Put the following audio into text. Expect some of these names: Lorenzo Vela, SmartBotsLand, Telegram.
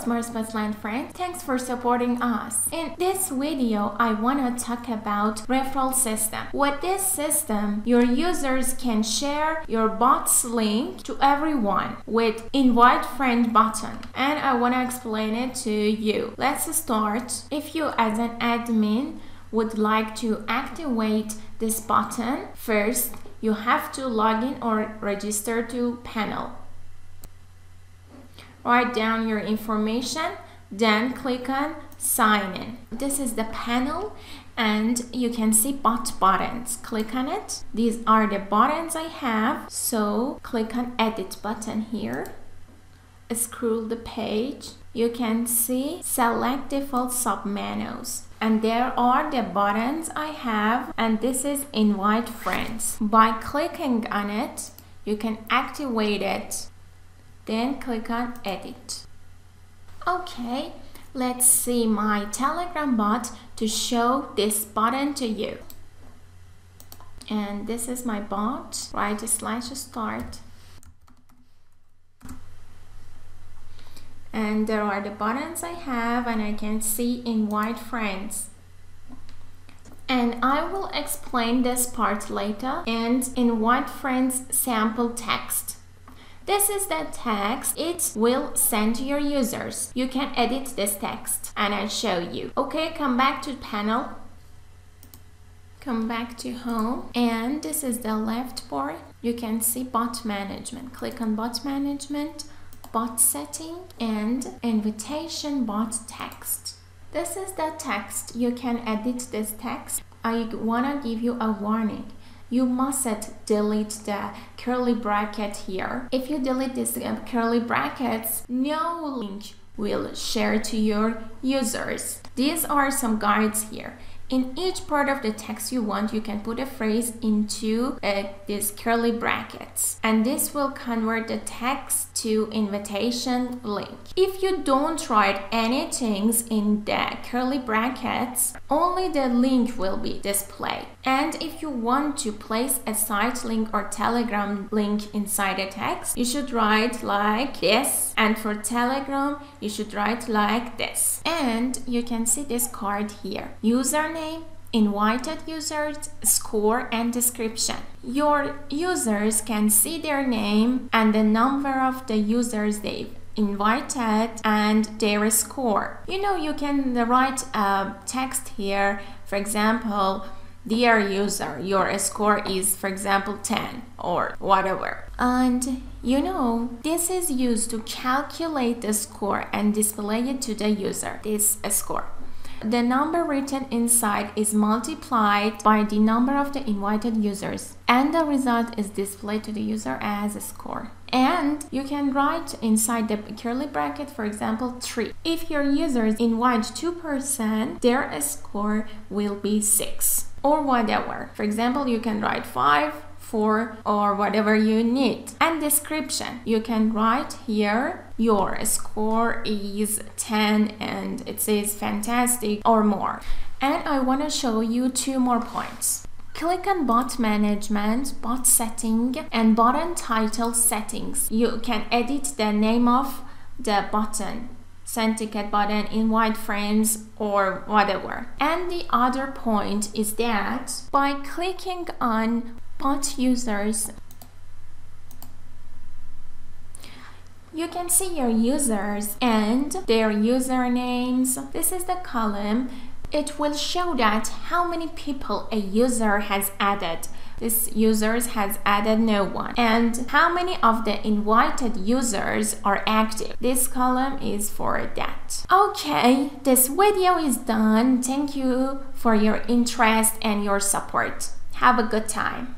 SmartBotsLand friends, thanks for supporting us. In this video, I want to talk about referral system. With this system, your users can share your bots link to everyone with invite friend button, and I want to explain it to you. Let's start. If you as an admin would like to activate this button, first you have to log in or register to panel. Write down your information, then click on sign in. This is the panel and you can see bot buttons. Click on it. These are the buttons I have. So click on edit button here. Scroll the page. You can see select default submenus, and there are the buttons I have, and this is invite friends. By clicking on it, you can activate it. Then click on edit. Okay, let's see my Telegram bot to show this button to you. And this is my bot. Right slash start. And there are the buttons I have, and I can see invite friends. And I will explain this part later. And invite friends sample text. This is the text it will send to your users. You can edit this text and I'll show you. Okay, come back to panel. Come back to home, and this is the left bar. You can see bot management. Click on bot management, bot setting, and invitation bot text. This is the text. You can edit this text. I wanna give you a warning. You mustn't delete the curly bracket here. If you delete this curly brackets, no link will share to your users. These are some guides here. In each part of the text you want, you can put a phrase into these curly brackets, and this will convert the text to invitation link. If you don't write any things in the curly brackets, only the link will be displayed. And if you want to place a site link or Telegram link inside a text, you should write like this, and for Telegram you should write like this. And you can see this card here: username, invited users, score, and description. Your users can see their name and the number of the users they've invited and their score. You know, you can write a text here, for example, dear user, your score is, for example, 10 or whatever. And you know, this is used to calculate the score and display it to the user, this score. The number written inside is multiplied by the number of the invited users, and the result is displayed to the user as a score. And you can write inside the curly bracket, for example, 3. If your users invite 2 persons, their score will be 6 or whatever. For example, you can write 5, 4 or whatever you need. And description, you can write here, your score is 10 and it says fantastic or more. And I want to show you 2 more points. Click on bot management, bot setting, and button title settings. You can edit the name of the button, send ticket button, invite friends, or whatever. And the other point is that by clicking on bot users, you can see your users and their usernames. This is the column. It will show that how many people a user has added. This user has added no one. And how many of the invited users are active. This column is for that. Okay, this video is done. Thank you for your interest and your support. Have a good time.